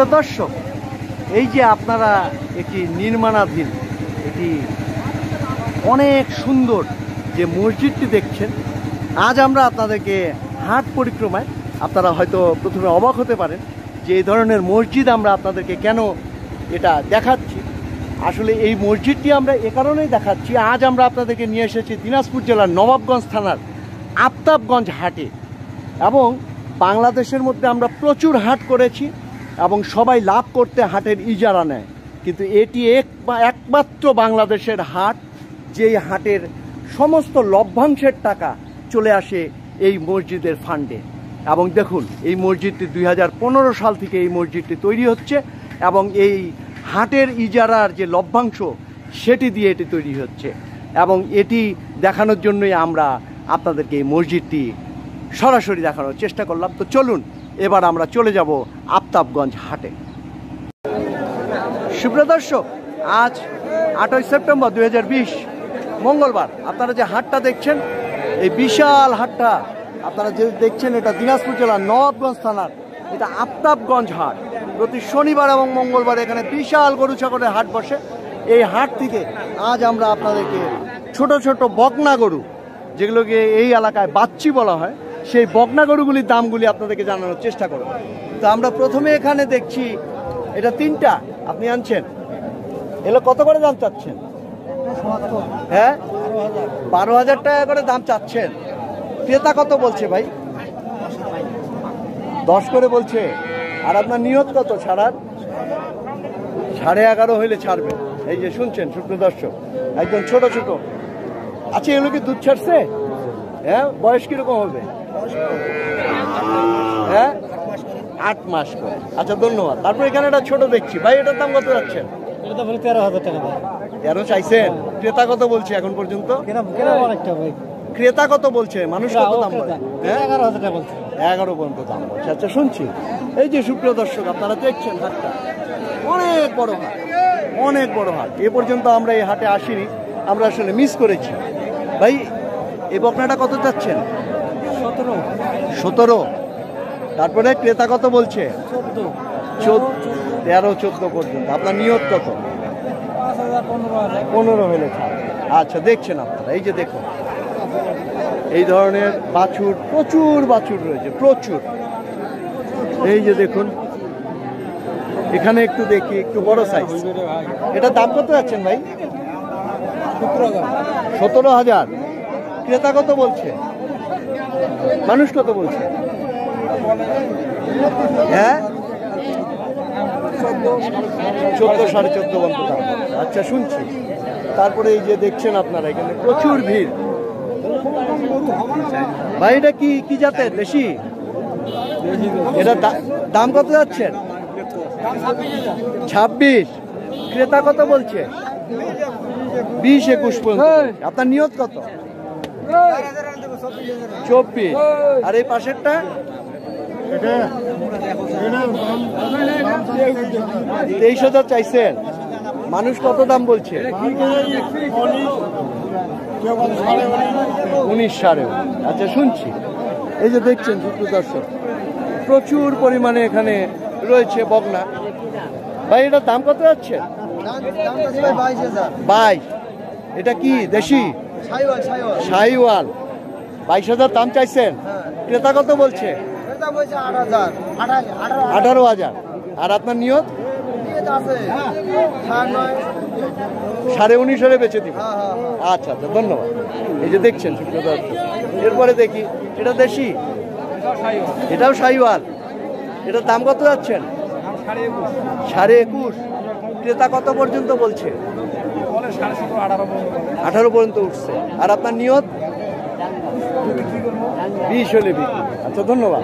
প্রিয় দর্শক এই যে আপনারা একটি নির্মাণাধীন একটি অনেক সুন্দর যে মসজিদটি দেখছেন আজ আমরা আপনাদেরকে হাট পরিক্রমায় আপনারা হয়তো প্রথমে অবাক হতে পারেন যে এই ধরনের মসজিদ আমরা আপনাদেরকে কেন এটা দেখাচ্ছি আসলে এই মসজিদটি আমরা এ কারণেই দেখাচ্ছি আজ আমরা আপনাদেরকে নিয়ে এসেছি দিনাজপুর জেলার নবাবগঞ্জ থানার আফতাবগঞ্জ হাটে এবং বাংলাদেশের মধ্যে আমরা প্রচুর হাট করেছি এবং সবাই লাভ করতে হাটের ইজারা নেয় কিন্তু এটি একমাত্র বাংলাদেশের হাট যেই হাটের সমস্ত লভ্যাংশের টাকা চলে আসে এই মসজিদের ফান্ডে এবং দেখুন এই মসজিদটি ২০১৫ সাল থেকে এই মসজিদটি তৈরি হচ্ছে এবং এই হাটের ইজারার যে লভ্যাংশ সেটি দিয়ে এটি তৈরি হচ্ছে এবং এটি দেখানোর জন্যই আমরা আপনাদেরকে এই মসজিদটি সরাসরি দেখানোর চেষ্টা করলাম তো চলুন এবার আমরা চলে যাব আফতাবগঞ্জ হাটে সুপ্রিয় দর্শক আজ ২৮ সেপ্টেম্বর ২০২০ মঙ্গলবার আপনারা যে হাটটা দেখছেন এই বিশাল হাটটা আপনারা যে দেখছেন এটা দিনাজপুর জেলার নবাবগঞ্জ থানার এটা আফতাবগঞ্জ হাট প্রতি শনিবার এবং মঙ্গলবার এখানে বিশাল গরু ছাগলের হাট বসে এই হাট থেকে আজ আমরা আপনাদেরকে ছোট ছোট বকনা গরু যেগুলোকে এই এলাকায় বাচ্চি বলা হয় সেই বকনা গরুগুলির দামগুলি আপনাদেরকে জানানোর চেষ্টা করব তো আমরা প্রথমে এখানে দেখছি এটা তিনটা আপনি আনছেন এগুলো কত করে দাম চাচ্ছেন হ্যাঁ ১২,০০০ টাকা করে দাম চাচ্ছেন ক্রেতা কত বলছে ভাই ১০ করে বলছে আর আপনার নিয়ত কত ছাড়ার 11.5 হইলে ছাড়বে এই যে শুনছেন সুপ্রিয় দর্শক একদম ছোট ছোট আচ্ছা এগুলো কি দুধ ছাড়ছে হ্যাঁ বয়স কিরকম হবে হ্যাঁ ৮ মাস করে আচ্ছা ধন্যবাদ তারপর এখানে একটা ছোট দেখছি ভাই এটার দাম কত যাচ্ছেন এটা বলে ১৩,০০০ টাকা ভাই ১৩ চাইছেন ক্রেতা কত বলছে এখন পর্যন্ত ক্রেতা কত বলছে মানুষ কত দাম বলে ১১,০০০ টাকা বলছে ১১ পর্যন্ত দাম বলছে আচ্ছা শুনছি এই যে সুপ্রিয় দর্শক আপনারা দেখছেন হাটটা অনেক বড় হাট এ পর্যন্ত আমরা এই হাটে আসিনি আমরা আসলে মিস করেছি ভাই এই বকনাটা কত চাচ্ছেন ১৭। তারপরে ক্রেতা কত বলছে ১৩-১৪ পর্যন্ত আপনার নিয়ত কত ১৫ হলে আচ্ছা দেখছেন আপনারা এই যে দেখুন এই ধরনের বাছুর প্রচুর রয়েছে এই যে দেখুন এখানে একটু দেখি একটু বড় সাইজ এটা দাম কত যাচ্ছেন ভাই ১৭,০০০ ক্রেতা কত বলছে মানুষ কত বলছে হ্যাঁ ১৪-১৪.৫ বন্ধ দাম আচ্ছা শুনছি তারপরে এই যে দেখছেন আপনারা এখানে প্রচুর ভিড় ভাই এটা কি কি জাতের দেশি এটা দাম কত যাচ্ছেন ২৬। ক্রেতা কত বলছে ২০-২১ পর্যন্ত আপনার নিয়ত কত ২৪। আর এই পাশেরটা এটা ২৩,০০০ চাইছেন মানুষ কত দাম বলছে ১৯-১২। আচ্ছা শুনছি এই যে দেখছেন সুপ্রিয় দর্শক প্রচুর পরিমাণে এখানে রয়েছে বকনা ভাই এটার দাম কত যাচ্ছে ২২। এটা কি দেশি শাহিওয়াল ২২,০০০ দাম চাইছেন ক্রেতা কত বলছে ১৮,০০০। আর আপনার নিয়ত ১৯.৫ হলে বেঁচে দিব আচ্ছা আচ্ছা ধন্যবাদ এই যে দেখছেন সুপ্রিয় দর্শক এরপরে দেখি এটা দেশি এটাও শাহিওয়াল এটার দাম কত যাচ্ছেন 21.5। ক্রেতা কত পর্যন্ত বলছে ১৮ পর্যন্ত উঠছে আর আপনার নিয়ত ২০ হলে বিক্রি আচ্ছা ধন্যবাদ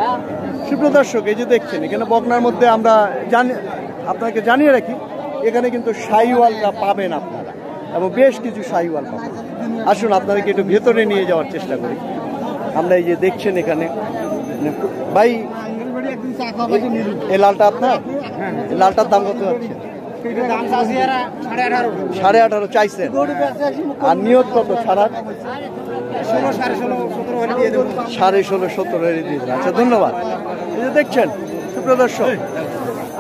সুপ্রিয় দর্শক এই যে দেখছেন এখানে বকনার মধ্যে আমরা আপনাকে জানিয়ে রাখি এখানে কিন্তু শাহিওয়ালটা পাবেন আপনারা এবং বেশ কিছু শাহিওয়াল পাবেন আসুন আপনাদেরকে একটু ভেতরে নিয়ে যাওয়ার চেষ্টা করি আমরা এই যে দেখছেন এখানে ভাই এই লালটা আপনার লালটার দাম কত যাচ্ছে ১৮.৫ চাইছেন আর নিয়ত কত ১৬-১৭ হয়ে দিয়ে দেবেন আচ্ছা ধন্যবাদ এই যে দেখছেন সুপ্রিয় দর্শক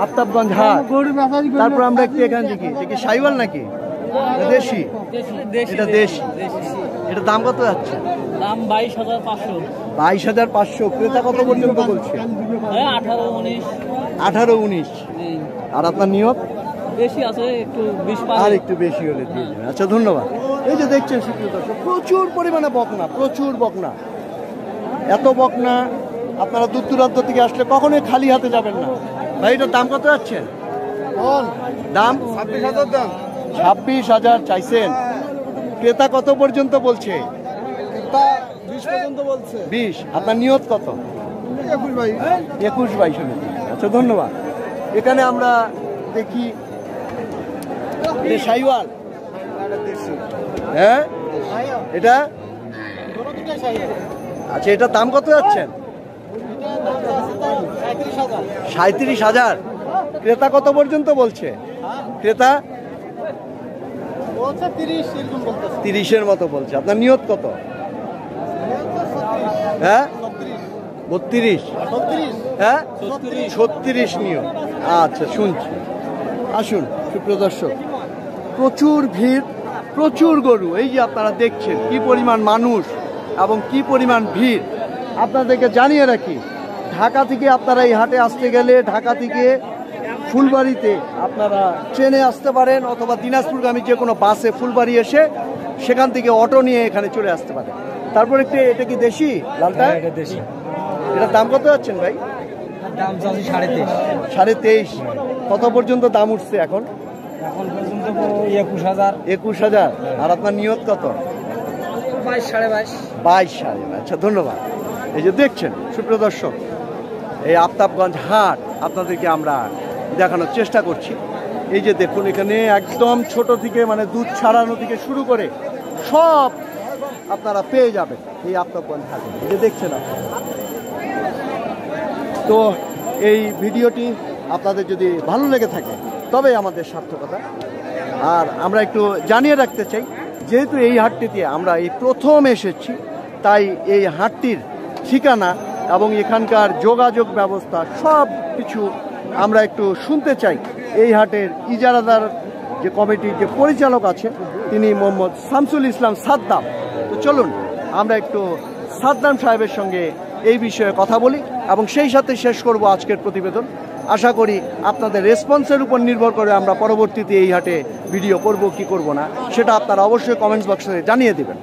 আফতাবগঞ্জ হাট, তারপর আমরা একটু এখান থেকে দেখি শাইওয়াল নাকি দেশি, এটা দেশি। এটা দাম কত যাচ্ছে? দাম 22500। 22500। ক্রেতা কত পর্যন্ত বলছে? 18-19। আর আপনার নিয়ত বেশি আছে একটু 20 আর একটু বেশি হলে দিয়ে দেবেন। আচ্ছা, ধন্যবাদ। এই যে দেখছেন প্রচুর পরিমাণে বকনা, প্রচুর বকনা, এত বকনা। আপনারা দূর দূরান্ত থেকে আসলে কখনোই খালি হাতে যাবেন না। ভাই, এটার দাম কত যাচ্ছে? দাম 26000। দাম 26000 চাইছেন। ক্রেতা কত পর্যন্ত বলছে? 20 পর্যন্ত বলছে। 20। আপনার নিয়ত কত? 21-22 হলে। আচ্ছা, ধন্যবাদ। এখানে আমরা দেখি শাইওয়াল, হ্যাঁ এটা। আচ্ছা, এটার দাম কত যাচ্ছেন? 37000। ক্রেতা কত পর্যন্ত বলছে? ক্রেতা 30-এর মতো বলছে। আপনার নিয়ত কত? হ্যাঁ 32। হ্যাঁ 36 নিয়ত। আচ্ছা, শুনছি। আসুন সুপ্রিয় দর্শক, প্রচুর ভিড়, প্রচুর গরু। এই যে আপনারা দেখছেন কি পরিমাণ মানুষ এবং কি পরিমাণ ভিড়। আপনাদেরকে জানিয়ে রাখি, ঢাকা থেকে আপনারা এই হাটে আসতে গেলে ঢাকা থেকে ফুলবাড়িতে আপনারা ট্রেনে আসতে পারেন, অথবা দিনাজপুরগামী যে কোনো বাসে ফুলবাড়ি এসে সেখান থেকে অটো নিয়ে এখানে চলে আসতে পারেন। তারপর একটু, এটা কি দেশি লালটা? এটা দেশি। এটার দাম কত যাচ্ছেন ভাই? দাম 23.5। কত পর্যন্ত দাম উঠছে এখন? এখন পর্যন্ত 21000। আর আপনার নিয়ত কত? 22-22.5। আচ্ছা, ধন্যবাদ। এই যে দেখছেন সুপ্রিয় দর্শক, এই আফতাবগঞ্জ হাট আপনাদেরকে আমরা দেখানোর চেষ্টা করছি। এই যে দেখুন, এখানে একদম ছোট থেকে মানে দুধ ছাড়ানো থেকে শুরু করে সব আপনারা পেয়ে যাবেন এই আফতাবগঞ্জ হাটে। এই যে দেখছেন আপনারা, তো এই ভিডিওটি আপনাদের যদি ভালো লেগে থাকে তবে আমাদের সার্থকতা। আর আমরা একটু জানিয়ে রাখতে চাই, যেহেতু এই হাটটিতে আমরা এই প্রথম এসেছি, তাই এই হাটটির ঠিকানা এবং এখানকার যোগাযোগ ব্যবস্থা সব কিছু আমরা একটু শুনতে চাই। এই হাটের ইজারাদার যে কমিটির যে পরিচালক আছে তিনি মোহাম্মদ শামসুল ইসলাম সাদ্দাম। তো চলুন আমরা একটু সাদ্দাম সাহেবের সঙ্গে এই বিষয়ে কথা বলি এবং সেই সাথে শেষ করব আজকের প্রতিবেদন। আশা করি আপনাদের রেসপন্সের উপর নির্ভর করে আমরা পরবর্তীতে এই হাটে ভিডিও করব কি করব না, সেটা আপনারা অবশ্যই কমেন্টস বক্সে জানিয়ে দেবেন।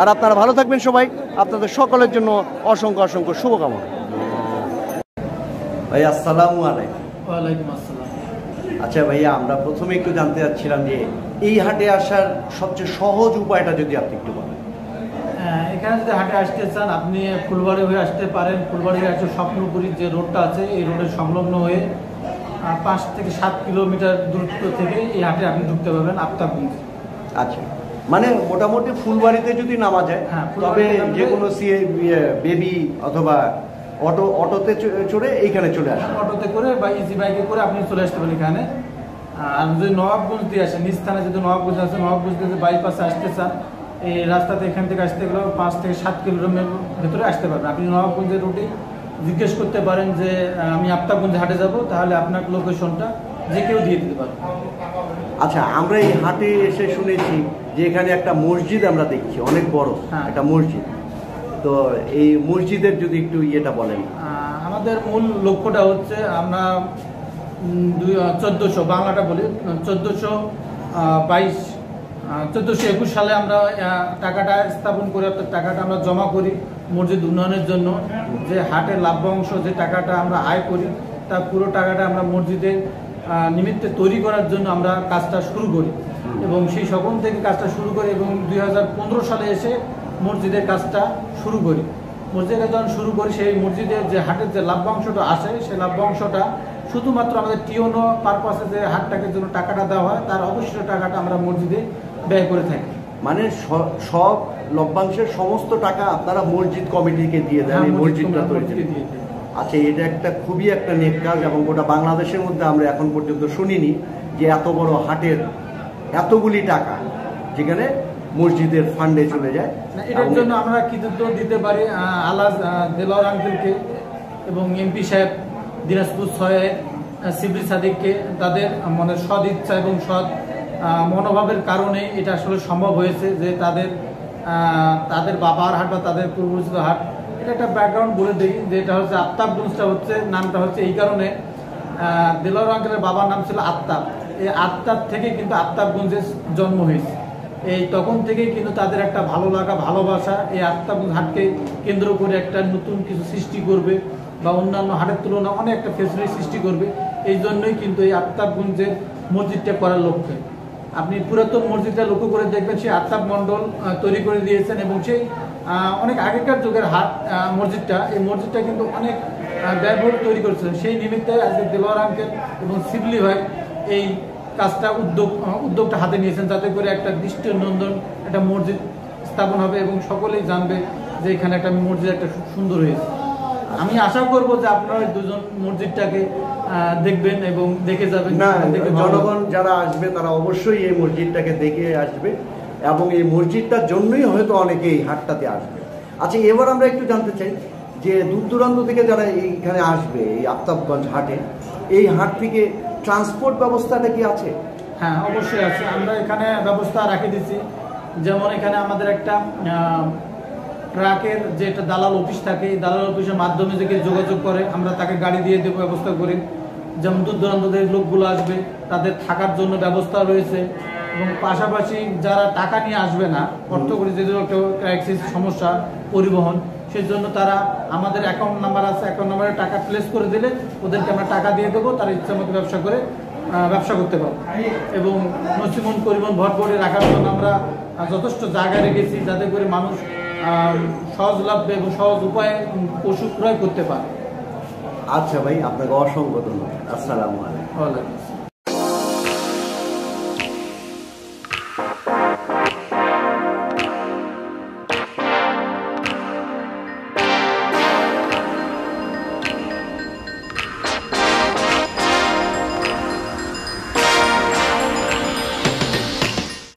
আর আপনারা ভালো থাকবেন সবাই। আপনাদের সকলের জন্য অসংখ্য অসংখ্য শুভকামনা। ভাই আসসালামু আলাইকুম। ওয়ালাইকুম আসসালাম। আচ্ছা ভাইয়া, আমরা প্রথমে একটু জানতে চাচ্ছিলাম যে এই হাটে আসার সবচেয়ে সহজ উপায়টা যদি আপনি একটু বলেন। এখানে যদি হাটে আসতে চান, আপনি ফুলবাড়ি হয়ে আসতে পারেন। ফুলবাড়ি হয়ে আসলে স্বপ্নপুরীর যে রোডটা আছে, এই রোডের সংলগ্ন হয়ে 5 থেকে 7 কিলোমিটার দূরত্ব থেকে এই হাটে আপনি ঢুকতে পারবেন, আফতাবগঞ্জ। আচ্ছা, মানে মোটামুটি ফুলবাড়িতে যদি নামা যায়, তবে যে কোনো বেবি অথবা অটোতে চড়ে এইখানে চলে আসে, অটোতে করে বা ইজি বাইকে করে আপনি চলে আসতে পারেন এখানে। আর যদি নবাবগঞ্জ দিয়ে আসেন, নিস্থানে যদি নবাবগঞ্জ আসে, নবাবগঞ্জ যদি বাইপাসে আসতে চান, এই রাস্তাতে এখান থেকে আসতে গেলেও 5 থেকে 7 কিলোমিটার ভেতরে আসতে পারবেন। আপনি নবাবগঞ্জের রুটে জিজ্ঞেস করতে পারেন যে আমি আফতাবগঞ্জ হাটে যাব, তাহলে আপনার লোকেশনটা যে কেউ দিয়ে দিতে পারবে। আচ্ছা, আমরা এই হাটে এসে শুনেছি যে এখানে একটা মসজিদ আমরা দেখছি অনেক বড় একটা মসজিদ, তো এই মসজিদের যদি একটু ইয়েটা বলেন। আমাদের মূল লক্ষ্যটা হচ্ছে আমরা 1400 বাংলাটা বলি 1421 সালে আমরা টাকাটা স্থাপন করি, অর্থাৎ টাকাটা আমরা জমা করি মসজিদ উন্নয়নের জন্য। যে হাটের লাভ্য অংশ, যে টাকাটা আমরা আয় করি, তার পুরো টাকাটা আমরা মসজিদের নিমিত্তে তৈরি করার জন্য আমরা কাজটা শুরু করি এবং সেই সকল থেকে কাজটা শুরু করি এবং 2015 সালে এসে মসজিদের কাজটা শুরু করি। মসজিদের কাজ যখন শুরু করি, সেই মসজিদের যে হাটের যে লাভ্য অংশটা আসে, সেই লাভ্য অংশটা শুধুমাত্র আমাদের টিওনো পারপাসে যে হাটটাকে জন্য টাকাটা দেওয়া হয়, তার অবশ্য টাকাটা আমরা মসজিদে ব্যয় করে থাকি। মানে সব লভ্যাংশের সমস্ত টাকা আপনারা মসজিদ কমিটিকে দিয়ে দেন, মসজিদটা তৈরি করে দিয়ে দেন। আচ্ছা, এটা একটা খুবই একটা নেক কাজ এবং গোটা বাংলাদেশের মধ্যে আমরা এখন পর্যন্ত শুনিনি যে এত বড় হাটের এতগুলি টাকা যেখানে মসজিদের ফান্ডে চলে যায়। এটার জন্য আমরা কৃতিত্ব দিতে পারি আলাজ দেলাওয়ার আঙ্কেলকে এবং এমপি সাহেব দিনাজপুর 6 सिबरी सादिक के तादेर मन सद इच्छा एवं सद मनोभावेर कारणे एटा आसले सम्भव हयेछे जे तादेर तादेर बाबार हाट बा तादेर पूर्वज हाट एटा एकटा बैकग्राउंड बोले देई जेटा हच्छे आफताबगंजटा हच्छे नामटा हच्छे एई कारणे देलोয়ার আঙ্কেলের बाबार नाम छिलो आफताब। एई आफताब थेके किन्तु आफताबगंजे जन्म हयेछे। এই তখন থেকে কিন্তু তাদের একটা ভালো লাগা ভালোবাসা এই আফতাবগঞ্জ হাটকে কেন্দ্র করে একটা নতুন কিছু সৃষ্টি করবে বা অন্যান্য হাটের তুলনায় অনেক একটা ফেসিলিটি সৃষ্টি করবে। এই জন্যই কিন্তু এই আফতাবগঞ্জের মসজিদটা করার লক্ষ্যে আপনি পুরাতন মসজিদটা লক্ষ্য করে দেখবেন সেই আফতাব মণ্ডল তৈরি করে দিয়েছেন এবং সেই অনেক আগেকার যুগের হাট মসজিদটা এই মসজিদটা কিন্তু অনেক ব্যয়বহুল তৈরি করেছিলেন। সেই নিমিত্তে আজকে দেলোয়ার আঙ্কেল এবং শিবলি ভাই এই কাজটা উদ্যোগটা হাতে নিয়েছেন যাতে করে একটা দৃষ্টিনন্দন একটা মসজিদ স্থাপন হবে এবং সকলেই জানবে যে এখানে একটা মসজিদ একটা খুব সুন্দর হয়েছে। আমি আশা করব যে আপনারা দুজন মসজিদটাকে দেখবেন এবং দেখে যাবেন। জনগণ যারা আসবে তারা অবশ্যই এই মসজিদটাকে দেখে আসবে এবং এই মসজিদটার জন্যই হয়তো অনেকেই হাটটাতে আসবে। আচ্ছা, এবার আমরা একটু জানতে চাই যে দূর দূরান্ত থেকে যারা এইখানে আসবে এই আফতাবগঞ্জ হাটে, এই হাট থেকে ট্রান্সপোর্ট ব্যবস্থাটা কি আছে? হ্যাঁ, অবশ্যই আছে। আমরা এখানে ব্যবস্থা রেখে দিয়েছি, যেমন এখানে আমাদের একটা ট্রাকের যে একটা দালাল অফিস থাকে এই দালাল অফিসের মাধ্যমে যে যোগাযোগ করে আমরা তাকে গাড়ি দিয়ে দেবো ব্যবস্থা করে। যেমন দূর দূরান্তদের লোকগুলো আসবে তাদের থাকার জন্য ব্যবস্থা রয়েছে এবং পাশাপাশি যারা টাকা নিয়ে আসবে না অর্থ করে যে ট্যাক্সির সমস্যা পরিবহন সেজন্য তারা আমাদের অ্যাকাউন্ট নাম্বার আছে অ্যাকাউন্ট নাম্বারে টাকা প্লেস করে দিলে ওদেরকে আমরা টাকা দিয়ে দেবো, তারা ইচ্ছা মতো ব্যবসা করতে পারবে। এবং নসিমন পরিবহন ভরপুরে রাখার জন্য আমরা যথেষ্ট জায়গা রেখেছি যাতে করে মানুষ সহজলভ্য এবং সহজ উপায়ে পশু ক্রয় করতে পারে। আচ্ছা ভাই, আপনাকে অসংখ্য ধন্যবাদ। আসসালামু আলাইকুম।